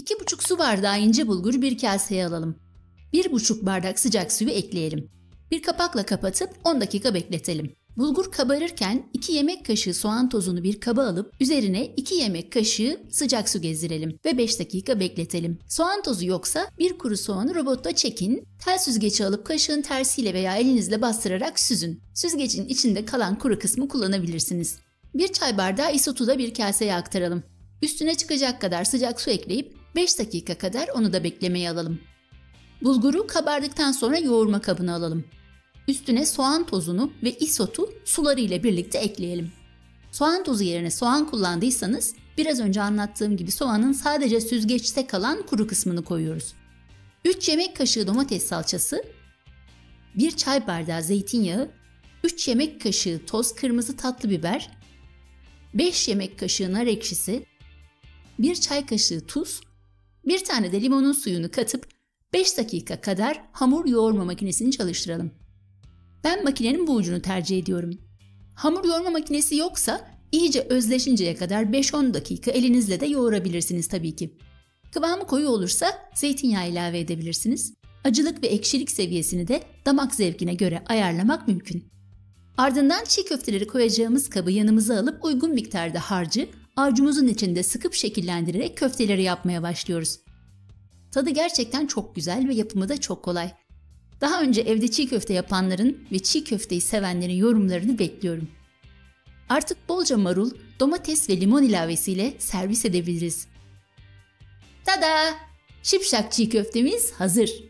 2,5 su bardağı ince bulguru bir kaseye alalım. 1,5 bardak sıcak suyu ekleyelim. Bir kapakla kapatıp 10 dakika bekletelim. Bulgur kabarırken 2 yemek kaşığı soğan tozunu bir kaba alıp üzerine 2 yemek kaşığı sıcak su gezdirelim ve 5 dakika bekletelim. Soğan tozu yoksa bir kuru soğanı robotta çekin, tel süzgeci alıp kaşığın tersiyle veya elinizle bastırarak süzün. Süzgecin içinde kalan kuru kısmı kullanabilirsiniz. 1 çay bardağı isotu da bir kaseye aktaralım. Üstüne çıkacak kadar sıcak su ekleyip 5 dakika kadar onu da beklemeye alalım. Bulguru kabardıktan sonra yoğurma kabına alalım. Üstüne soğan tozunu ve isotu suları ile birlikte ekleyelim. Soğan tozu yerine soğan kullandıysanız biraz önce anlattığım gibi soğanın sadece süzgeçte kalan kuru kısmını koyuyoruz. 3 yemek kaşığı domates salçası, 1 çay bardağı zeytinyağı, 3 yemek kaşığı toz kırmızı tatlı biber, 5 yemek kaşığı nar ekşisi, 1 çay kaşığı tuz, 1 tane de limonun suyunu katıp 5 dakika kadar hamur yoğurma makinesini çalıştıralım. Ben makinenin bu ucunu tercih ediyorum. Hamur yoğurma makinesi yoksa iyice özleşinceye kadar 5-10 dakika elinizle de yoğurabilirsiniz tabii ki. Kıvamı koyu olursa zeytinyağı ilave edebilirsiniz. Acılık ve ekşilik seviyesini de damak zevkine göre ayarlamak mümkün. Ardından çiğ köfteleri koyacağımız kabı yanımıza alıp uygun miktarda harcı avucumuzun içinde sıkıp şekillendirerek köfteleri yapmaya başlıyoruz. Tadı gerçekten çok güzel ve yapımı da çok kolay. Daha önce evde çiğ köfte yapanların ve çiğ köfteyi sevenlerin yorumlarını bekliyorum. Artık bolca marul, domates ve limon ilavesiyle servis edebiliriz. Tada! Şipşak çiğ köftemiz hazır.